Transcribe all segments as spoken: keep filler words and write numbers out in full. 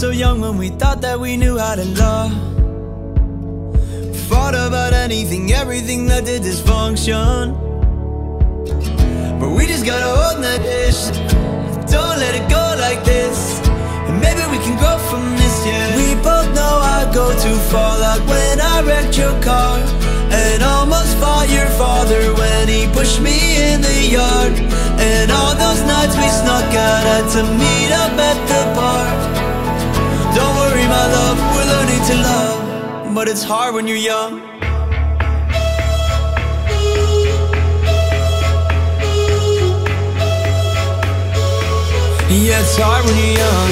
So young when we thought that we knew how to love. Fought about anything, everything that did dysfunction. But we just gotta own that ish. Don't let it go like this. And maybe we can grow from this, yeah. We both know I go too far, like when I wrecked your car and almost fought your father when he pushed me in the yard. And all those nights we snuck out, had to meet up at the bar. Don't worry, my love, we're learning to love, but it's hard when you're young. Yeah, it's hard when you're young.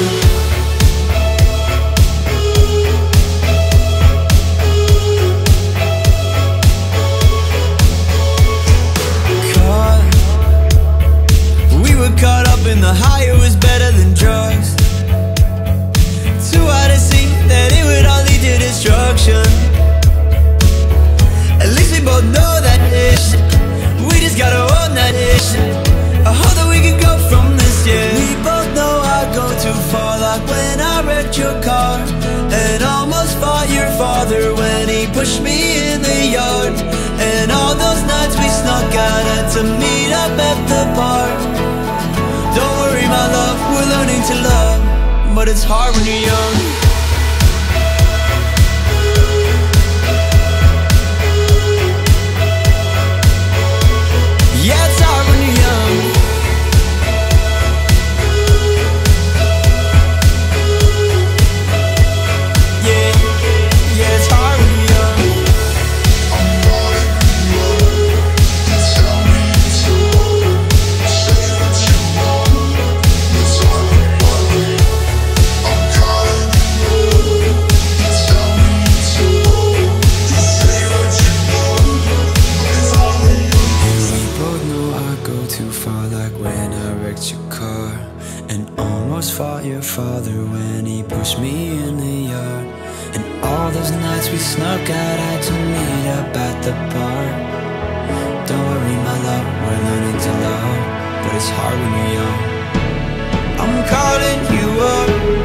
Caught. We were caught up in the higher was better than drugs. Too hard to see that it would all lead to destruction. At least we both know that ish. We just gotta own that ish. I hope that we can go from this, yeah. We both know I go too far, like when I wrecked your car and almost fought your father when he pushed me in the yard. And all those nights we snuck out, had to meet up at the bar. Don't worry, my love, we're learning to love, but it's hard when you're young. Yeah, it's hard when you're young. Yeah, yeah, it's hard when you're fought your father when he pushed me in the yard. And all those nights we snuck out, had to meet up at the bar. Don't worry, my love, we're learning to love, but it's hard when you're young. I'm calling you up.